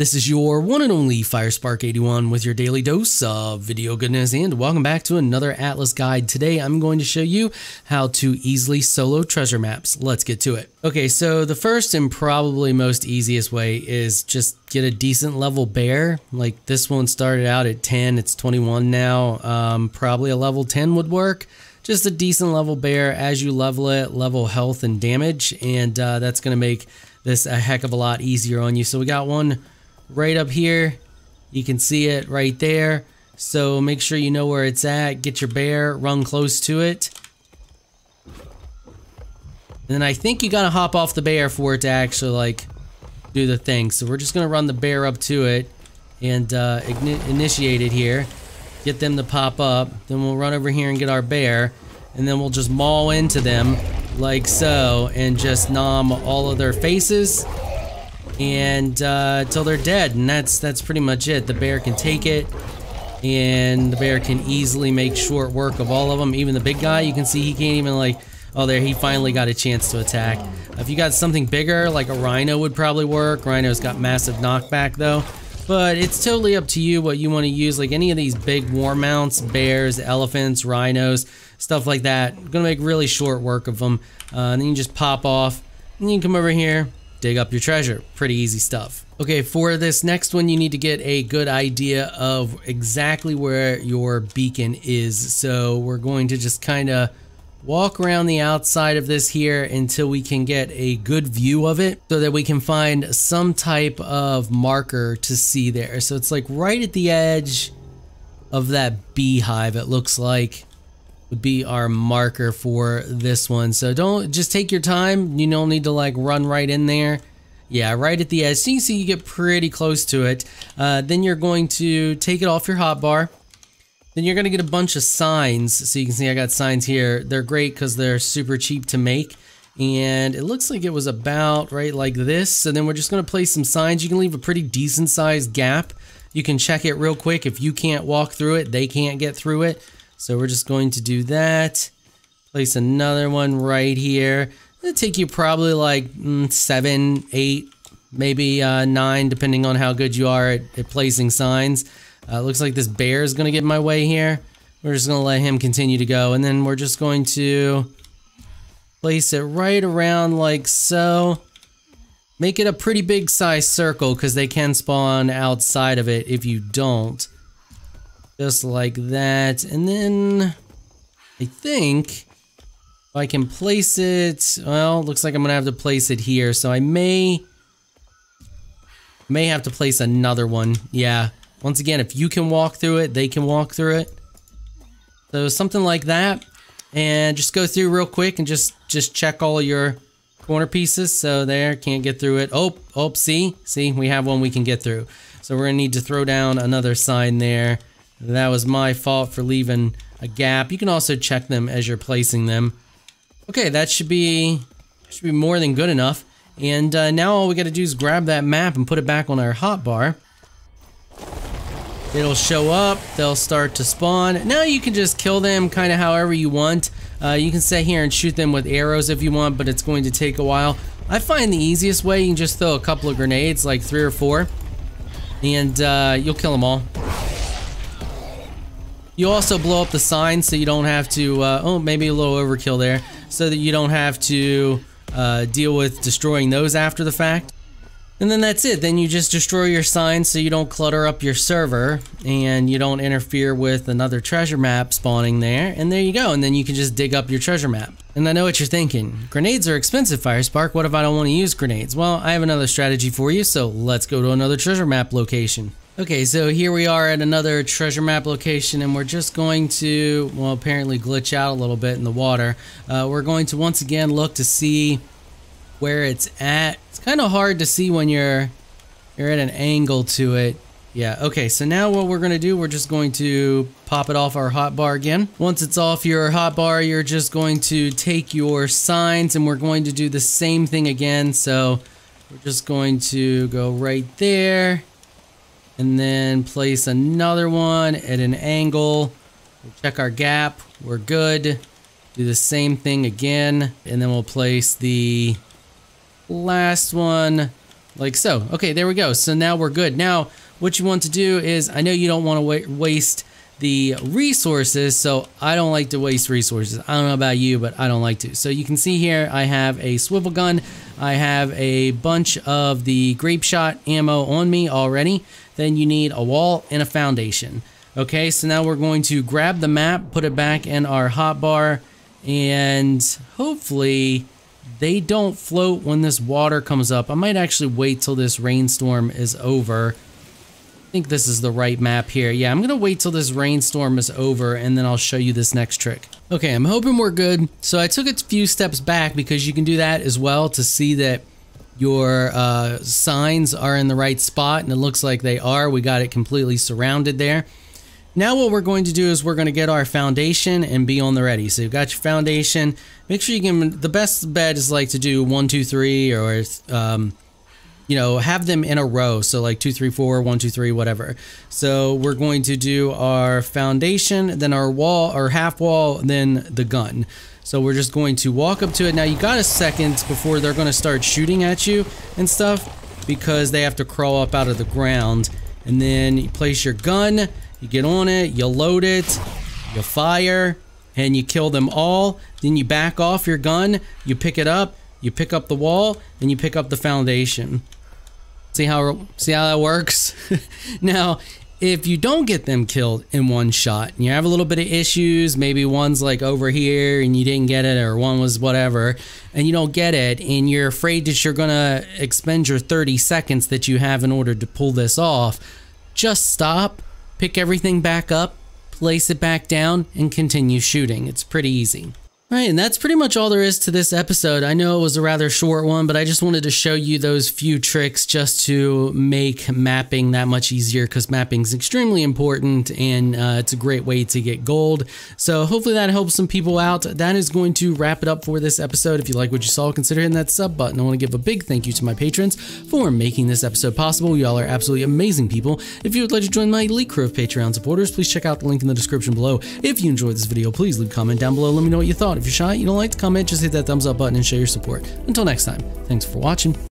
This is your one and only Firespark81 with your daily dose of video goodness, and welcome back to another Atlas guide. Today I'm going to show you how to easily solo treasure maps. Let's get to it. Okay, so the first and probably most easiest way is just get a decent level bear. Like this one started out at 10, it's 21 now. Probably a level 10 would work. Just a decent level bear. As you level it, level health and damage, and that's going to make this a heck of a lot easier on you. So we got one right up here, you can see it right there, so make sure you know where it's at, get your bear, run close to it, and then I think you gotta hop off the bear for it to actually like do the thing. So we're just gonna run the bear up to it and initiate it here, get them to pop up, then we'll run over here and get our bear, and then we'll just maul into them like so and just nom all of their faces and till they're dead, and that's pretty much it. The bear can take it, and the bear can easily make short work of all of them. Even the big guy, you can see he can't even like, oh there, he finally got a chance to attack. If you got something bigger, like a rhino would probably work. Rhino's got massive knockback though, but it's totally up to you what you want to use. Like any of these big war mounts, bears, elephants, rhinos, stuff like that, you're gonna make really short work of them. And then you just pop off, and you can come over here, dig up your treasure. Pretty easy stuff. Okay, for this next one, you need to get a good idea of exactly where your beacon is. So we're going to just kind of walk around the outside of this here until we can get a good view of it so that we can find some type of marker to see there. So it's like right at the edge of that beehive, it looks like, would be our marker for this one. So don't, just take your time. You don't need to like run right in there. Yeah, right at the edge. So you see you get pretty close to it. Then you're going to take it off your hotbar. Then you're gonna get a bunch of signs. So you can see I got signs here. They're great because they're super cheap to make. And it looks like it was about right like this. So then we're just gonna place some signs. You can leave a pretty decent sized gap. You can check it real quick. If you can't walk through it, they can't get through it. So we're just going to do that. Place another one right here. It'll take you probably like 7, 8, maybe 9, depending on how good you are at placing signs. Looks like this bear is gonna get in my way here. We're just gonna let him continue to go, and then we're just going to place it right around like so. Make it a pretty big size circle because they can spawn outside of it if you don't. Just like that, and then I think if I can place it, well, looks like I'm gonna have to place it here, so I may have to place another one. Yeah, once again, if you can walk through it, they can walk through it, so something like that. And just go through real quick and just check all your corner pieces. So there, can't get through it. Oh, see, we have one we can get through, so we're gonna need to throw down another sign there. That was my fault for leaving a gap. You can also check them as you're placing them. Okay, that should be more than good enough. And now all we gotta do is grab that map and put it back on our hotbar. It'll show up, they'll start to spawn. Now you can just kill them kinda however you want. You can sit here and shoot them with arrows if you want, but it's going to take a while. I find the easiest way, you can just throw a couple of grenades, like 3 or 4, and you'll kill them all. You also blow up the sign so you don't have to, oh, maybe a little overkill there, so that you don't have to deal with destroying those after the fact. And then that's it. Then you just destroy your sign so you don't clutter up your server and you don't interfere with another treasure map spawning there. And there you go. And then you can just dig up your treasure map. And I know what you're thinking. Grenades are expensive, Firespark. What if I don't want to use grenades? Well, I have another strategy for you, so let's go to another treasure map location. Okay, so here we are at another treasure map location, and we're just going to, well, apparently glitch out a little bit in the water. We're going to once again look to see where it's at. It's kind of hard to see when you're at an angle to it. Yeah, okay, so now what we're gonna do, we're just going to pop it off our hotbar again. Once it's off your hotbar, you're just going to take your signs, and we're going to do the same thing again. So we're just going to go right there, and then place another one at an angle. We'll check our gap, we're good. Do the same thing again, and then we'll place the last one like so. Okay, there we go. So now we're good. Now, what you want to do is, I know you don't want to waste the resources, so I don't like to waste resources. I don't know about you, but I don't like to. So you can see here, I have a swivel gun. I have a bunch of the grape shot ammo on me already. Then you need a wall and a foundation. Okay, so now we're going to grab the map, put it back in our hotbar, and hopefully they don't float when this water comes up. I might actually wait till this rainstorm is over. I think this is the right map here. Yeah, I'm going to wait till this rainstorm is over and then I'll show you this next trick. Okay, I'm hoping we're good. So I took a few steps back because you can do that as well to see that your signs are in the right spot, and it looks like they are. We got it completely surrounded there. Now what we're going to do is we're going to get our foundation and be on the ready. So you've got your foundation. Make sure you can, the best bet is like to do 1, 2, 3 or you know, have them in a row. So like 2, 3, 4, 1, 2, 3, whatever. So we're going to do our foundation, then our wall or half wall, then the gun. So we're just going to walk up to it. Now you got a second before they're going to start shooting at you and stuff, because they have to crawl up out of the ground. And then you place your gun, you get on it, you load it, you fire, and you kill them all. Then you back off your gun, you pick it up, you pick up the wall, and you pick up the foundation. See how that works? Now, if you don't get them killed in one shot, and you have a little bit of issues, maybe one's like over here and you didn't get it, or one was whatever, and you don't get it, and you're afraid that you're gonna expend your 30 seconds that you have in order to pull this off, just stop, pick everything back up, place it back down, and continue shooting. It's pretty easy. All right, and that's pretty much all there is to this episode. I know it was a rather short one, but I just wanted to show you those few tricks just to make mapping that much easier, because mapping is extremely important, and it's a great way to get gold. So hopefully that helps some people out. That is going to wrap it up for this episode. If you like what you saw, consider hitting that sub button. I want to give a big thank you to my patrons for making this episode possible. Y'all are absolutely amazing people. If you would like to join my elite crew of Patreon supporters, please check out the link in the description below. If you enjoyed this video, please leave a comment down below. Let me know what you thought. If you're shy, you don't like to comment, just hit that thumbs up button and show your support. Until next time, thanks for watching.